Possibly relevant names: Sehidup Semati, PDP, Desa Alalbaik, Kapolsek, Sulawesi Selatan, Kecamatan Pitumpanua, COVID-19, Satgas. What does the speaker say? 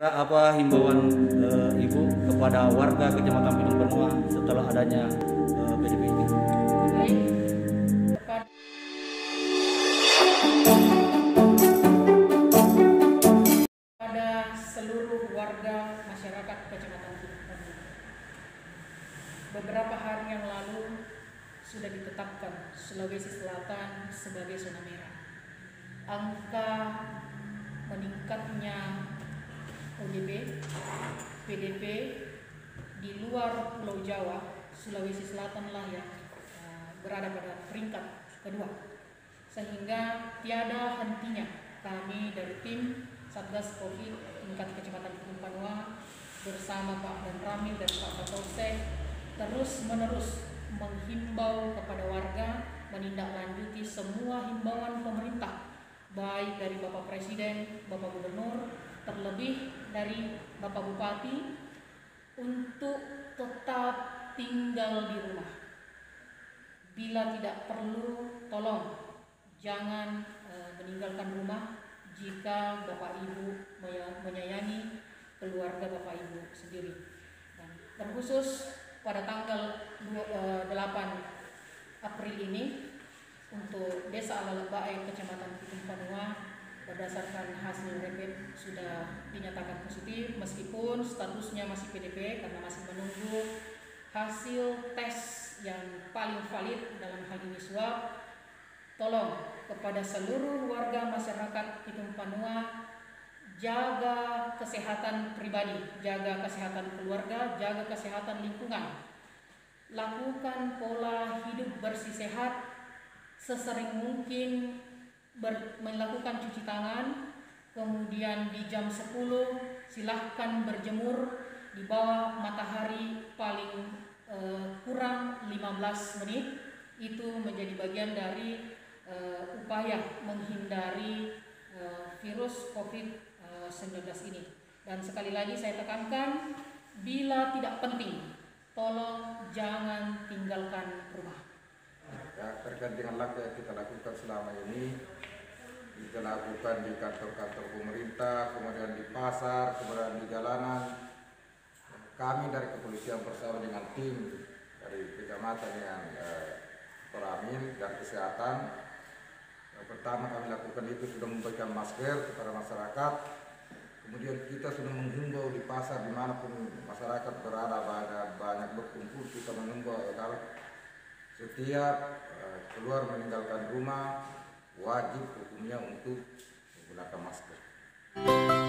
Apa himbauan Ibu kepada warga Kecamatan Pitumpanua setelah adanya PDP ini? Pada seluruh warga masyarakat Kecamatan Pitumpanua, beberapa hari yang lalu sudah ditetapkan Sulawesi Selatan sebagai zona merah. Angka meningkatnya PDP, di luar Pulau Jawa, Sulawesi Selatan lah ya, berada pada peringkat kedua. Sehingga tiada hentinya kami dari tim Satgas COVID tingkat Kecamatan Pitumpanua bersama Pak dan Ramil dan Pak Kapolsek terus-menerus menghimbau kepada warga menindaklanjuti semua himbauan pemerintah, baik dari Bapak Presiden, Bapak Gubernur, terlebih dari Bapak Bupati untuk tetap tinggal di rumah. Bila tidak perlu, tolong jangan meninggalkan rumah jika Bapak Ibu menyayangi keluarga Bapak Ibu sendiri. Dan terkhusus pada tanggal 8 April ini untuk Desa Alalbaik Kecamatan Pitumpanua, berdasarkan hasil rapid sudah dinyatakan positif, meskipun statusnya masih PDP karena masih menunggu hasil tes yang paling valid, dalam hal ini swab. Tolong kepada seluruh warga masyarakat Pitumpanua, jaga kesehatan pribadi, jaga kesehatan keluarga, jaga kesehatan lingkungan. Lakukan pola hidup bersih sehat, sesering mungkin melakukan cuci tangan, kemudian di jam 10 silahkan berjemur di bawah matahari paling kurang 15 menit. Itu menjadi bagian dari upaya menghindari virus COVID-19 ini. Dan sekali lagi saya tekankan, bila tidak penting, tolong jangan tinggalkan rumah. Ya, terkait dengan langkah yang kita lakukan selama ini, kita lakukan di kantor-kantor pemerintah, kemudian di pasar, kemudian di jalanan. Kami dari kepolisian bersama dengan tim dari kecamatan yang peramin dan kesehatan, yang pertama kami lakukan itu sudah memberikan masker kepada masyarakat. Kemudian kita sudah menghimbau di pasar, dimanapun masyarakat berada, banyak berkumpul, kita menghimbau kalau setiap keluar meninggalkan rumah, wajib hukumnya untuk menggunakan masker.